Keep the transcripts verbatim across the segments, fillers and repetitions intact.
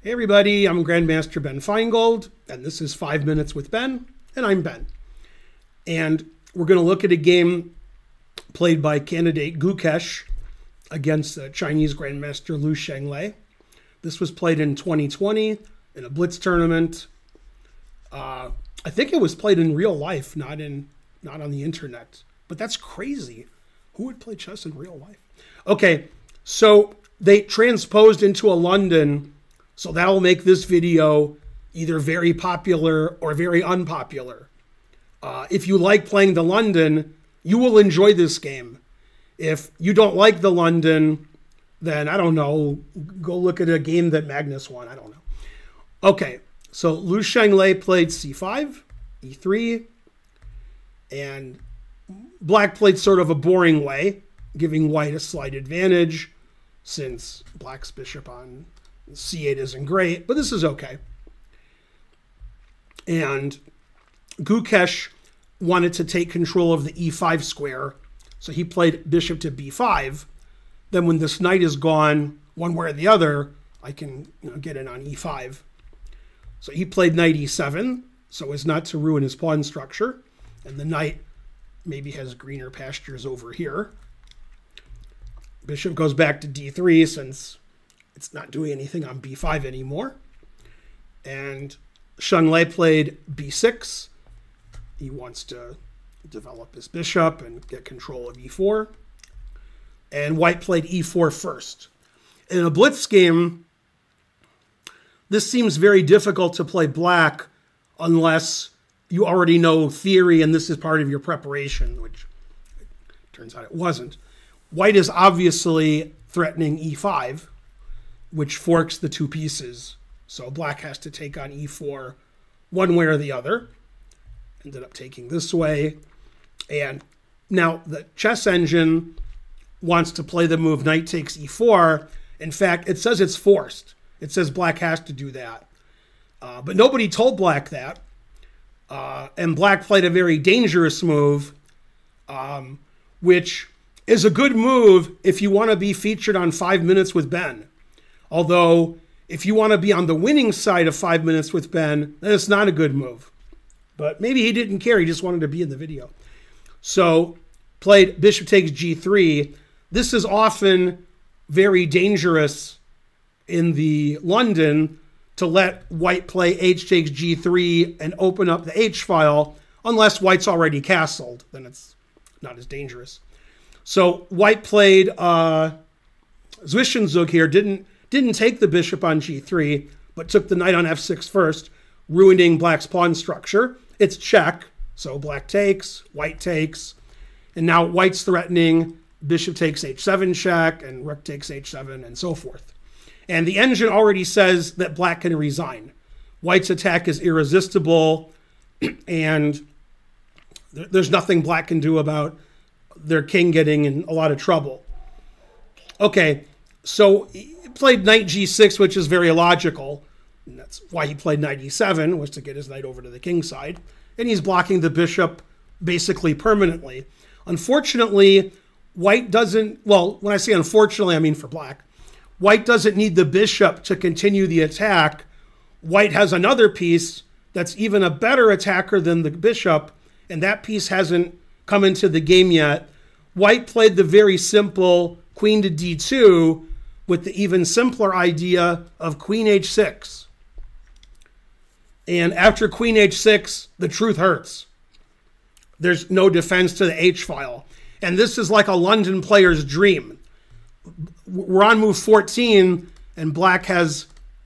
Hey everybody, I'm Grandmaster Ben Finegold, and this is Five Minutes with Ben, and I'm Ben. And we're going to look at a game played by candidate Gukesh against the Chinese Grandmaster Lu Shanglei. This was played in twenty twenty in a blitz tournament. Uh, I think it was played in real life, not in not on the internet. But that's crazy. Who would play chess in real life? Okay, so they transposed into a London. So that'll make this video either very popular or very unpopular. Uh, if you like playing the London, you will enjoy this game. If you don't like the London, then I don't know, go look at a game that Magnus won. I don't know. Okay, so Lu Shanglei played c five, e three, and black played sort of a boring way, giving white a slight advantage since black's bishop on c eight isn't great, but this is okay. And Gukesh wanted to take control of the e five square, so he played bishop to b five. Then when this knight is gone, one way or the other, I can you know, get in on e five. So he played knight e seven, so as not to ruin his pawn structure. And the knight maybe has greener pastures over here. Bishop goes back to d three since it's not doing anything on b five anymore. And Shanglei played b six. He wants to develop his bishop and get control of e four. And white played e four first. In a blitz game, this seems very difficult to play black unless you already know theory and this is part of your preparation, which it turns out it wasn't. White is obviously threatening e five, which forks the two pieces. So black has to take on e four one way or the other. Ended up taking this way. And now the chess engine wants to play the move knight takes e four. In fact, it says it's forced. It says black has to do that. Uh, but nobody told black that. Uh, and black played a very dangerous move, um, which is a good move if you want to be featured on Five Minutes with Ben. Although, if you want to be on the winning side of Five Minutes with Ben, then it's not a good move. But maybe he didn't care. He just wanted to be in the video. So, played bishop takes g three. This is often very dangerous in the London to let white play h takes g three and open up the h file. Unless white's already castled, then it's not as dangerous. So, white played uh, Zwischenzug here, didn't... Didn't take the bishop on g three, but took the knight on f six first, ruining black's pawn structure. It's check, so black takes, white takes, and now white's threatening bishop takes h seven check, and rook takes h seven, and so forth. And the engine already says that black can resign. White's attack is irresistible, and there's nothing black can do about their king getting in a lot of trouble. Okay, so played knight g six, which is very illogical, and that's why he played knight e seven, was to get his knight over to the king side, and he's blocking the bishop basically permanently. Unfortunately, white doesn't, well, when I say unfortunately, I mean for black, white doesn't need the bishop to continue the attack. White has another piece that's even a better attacker than the bishop, and that piece hasn't come into the game yet. White played the very simple queen to d two, with the even simpler idea of queen h six. And after queen h six, the truth hurts. There's no defense to the h file. And this is like a London player's dream. We're on move fourteen, and black has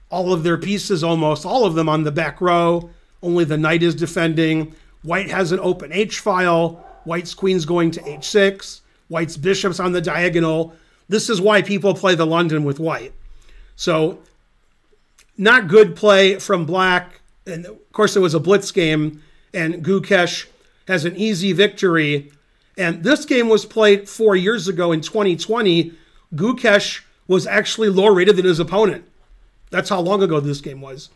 all of their pieces, almost all of them, on the back row. Only the knight is defending. White has an open h file. White's queen's going to h six. White's bishop's on the diagonal. This is why people play the London with white. So, not good play from black. And of course, it was a blitz game, and Gukesh has an easy victory. And this game was played four years ago in twenty twenty. Gukesh was actually lower rated than his opponent. That's how long ago this game was.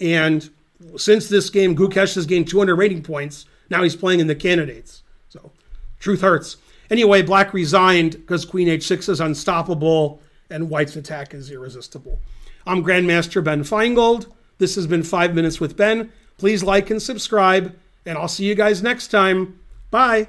And since this game, Gukesh has gained two hundred rating points. Now he's playing in the candidates. So, truth hurts. Anyway, black resigned because queen h six is unstoppable and white's attack is irresistible. I'm Grandmaster Ben Finegold. This has been Five Minutes with Ben. Please like and subscribe, and I'll see you guys next time. Bye.